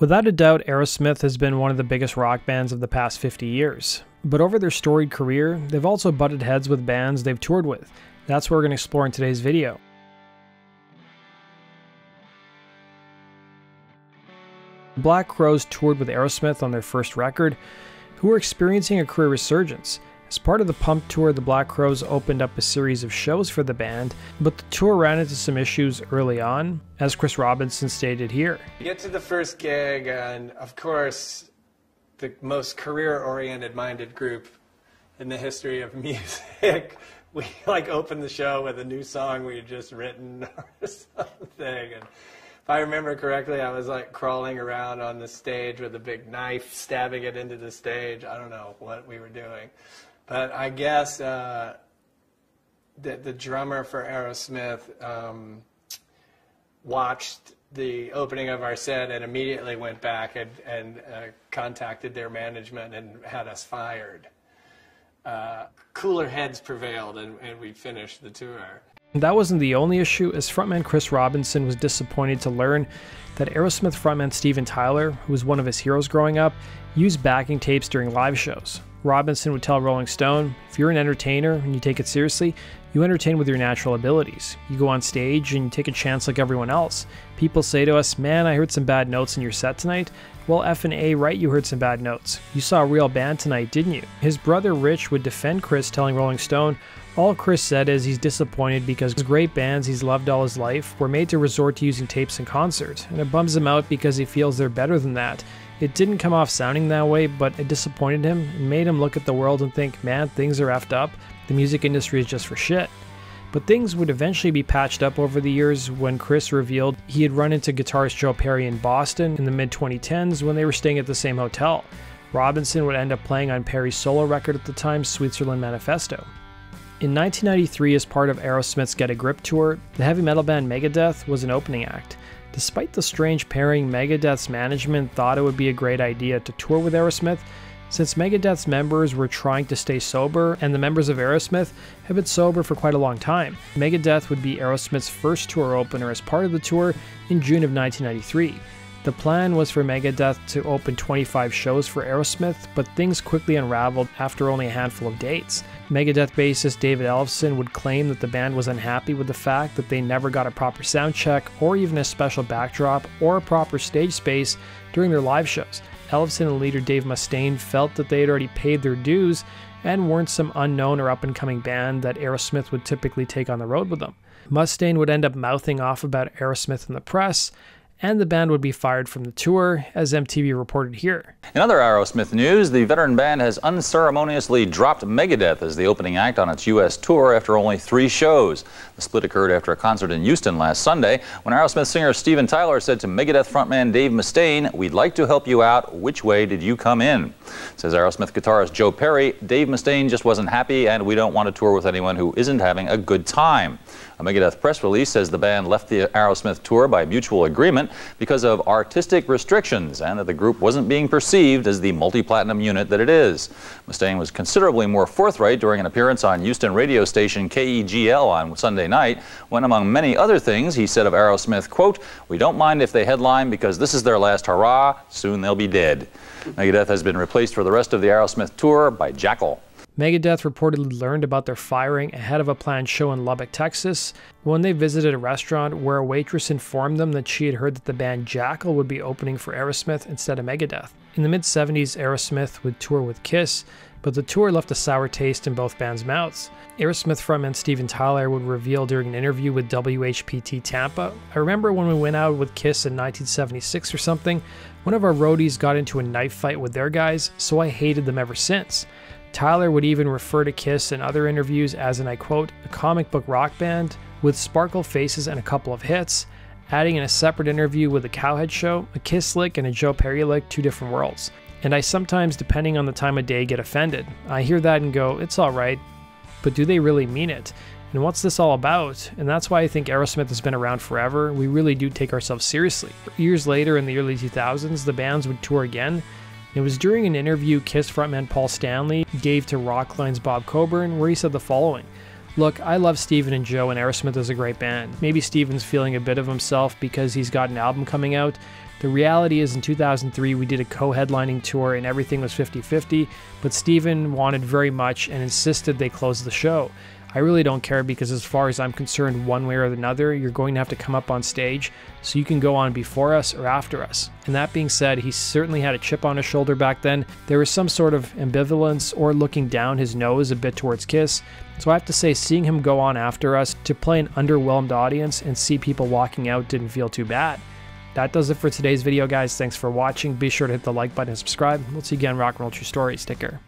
Without a doubt, Aerosmith has been one of the biggest rock bands of the past 50 years. But over their storied career, they've also butted heads with bands they've toured with. That's what we're going to explore in today's video. Black Crowes toured with Aerosmith on their first record, who were experiencing a career resurgence. As part of the Pump Tour, the Black Crowes opened up a series of shows for the band, but the tour ran into some issues early on, as Chris Robinson stated here. You get to the first gig, and of course, the most career-oriented minded group in the history of music, we like opened the show with a new song we had just written or something. And if I remember correctly, I was like crawling around on the stage with a big knife, stabbing it into the stage. I don't know what we were doing. But I guess the drummer for Aerosmith watched the opening of our set and immediately went back and contacted their management and had us fired. Cooler heads prevailed, and we finished the tour. That wasn't the only issue, as frontman Chris Robinson was disappointed to learn that Aerosmith frontman Steven Tyler, who was one of his heroes growing up, used backing tapes during live shows. Robinson would tell Rolling Stone, "If you're an entertainer and you take it seriously, you entertain with your natural abilities. You go on stage and you take a chance like everyone else. People say to us, man, I heard some bad notes in your set tonight. Well, F and A, right, you heard some bad notes. You saw a real band tonight, didn't you?" His brother Rich would defend Chris, telling Rolling Stone, "All Chris said is he's disappointed because great bands he's loved all his life were made to resort to using tapes in concert, and it bums him out because he feels they're better than that. It didn't come off sounding that way, but it disappointed him and made him look at the world and think, man, things are effed up. The music industry is just for shit." But things would eventually be patched up over the years when Chris revealed he had run into guitarist Joe Perry in Boston in the mid-2010s when they were staying at the same hotel. Robinson would end up playing on Perry's solo record at the time, Switzerland Manifesto. In 1993, as part of Aerosmith's Get a Grip tour, the heavy metal band Megadeth was an opening act. Despite the strange pairing, Megadeth's management thought it would be a great idea to tour with Aerosmith, since Megadeth's members were trying to stay sober and the members of Aerosmith have been sober for quite a long time. Megadeth would be Aerosmith's first tour opener as part of the tour in June of 1993. The plan was for Megadeth to open 25 shows for Aerosmith, but things quickly unraveled after only a handful of dates. Megadeth bassist David Ellefson would claim that the band was unhappy with the fact that they never got a proper sound check or even a special backdrop or a proper stage space during their live shows. Ellefson and leader Dave Mustaine felt that they had already paid their dues and weren't some unknown or up-and-coming band that Aerosmith would typically take on the road with them. Mustaine would end up mouthing off about Aerosmith in the press, and the band would be fired from the tour, as MTV reported here. In other Aerosmith news, the veteran band has unceremoniously dropped Megadeth as the opening act on its U.S. tour after only 3 shows. The split occurred after a concert in Houston last Sunday, when Aerosmith singer Steven Tyler said to Megadeth frontman Dave Mustaine, "We'd like to help you out. Which way did you come in?" Says Aerosmith guitarist Joe Perry, "Dave Mustaine just wasn't happy, and we don't want to tour with anyone who isn't having a good time." A Megadeth press release says the band left the Aerosmith tour by mutual agreement because of artistic restrictions and that the group wasn't being perceived as the multi-platinum unit that it is. Mustaine was considerably more forthright during an appearance on Houston radio station KEGL on Sunday night when, among many other things, he said of Aerosmith, quote, "We don't mind if they headline because this is their last hurrah. Soon they'll be dead." Megadeth has been replaced for the rest of the Aerosmith tour by Jackal. Megadeth reportedly learned about their firing ahead of a planned show in Lubbock, Texas, when they visited a restaurant where a waitress informed them that she had heard that the band Jackal would be opening for Aerosmith instead of Megadeth. In the mid-70s, Aerosmith would tour with Kiss, but the tour left a sour taste in both bands' mouths. Aerosmith frontman Steven Tyler would reveal during an interview with WHPT Tampa, "I remember when we went out with Kiss in 1976 or something, one of our roadies got into a knife fight with their guys, so I hated them ever since." Tyler would even refer to Kiss in other interviews as, and I quote, "a comic book rock band with sparkle faces and a couple of hits," adding in a separate interview with the Cowhead Show, "a Kiss lick and a Joe Perry lick, two different worlds. And I sometimes, depending on the time of day, get offended. I hear that and go, it's all right, but do they really mean it? And what's this all about? And that's why I think Aerosmith has been around forever. We really do take ourselves seriously." Years later, in the early 2000s, the bands would tour again. It was during an interview Kiss frontman Paul Stanley gave to Rockline's Bob Coburn where he said the following, Look, I love Steven and Joe, and Aerosmith is a great band. Maybe Steven's feeling a bit of himself because he's got an album coming out. The reality is in 2003 we did a co-headlining tour and everything was 50-50, but Steven wanted very much and insisted they close the show. I really don't care because as far as I'm concerned, one way or another, you're going to have to come up on stage, so you can go on before us or after us. And that being said, he certainly had a chip on his shoulder back then. There was some sort of ambivalence or looking down his nose a bit towards Kiss. So I have to say, seeing him go on after us to play an underwhelmed audience and see people walking out didn't feel too bad. That does it for today's video, guys. Thanks for watching. Be sure to hit the like button and subscribe. We'll see you again, Rock and Roll True Stories. Take care.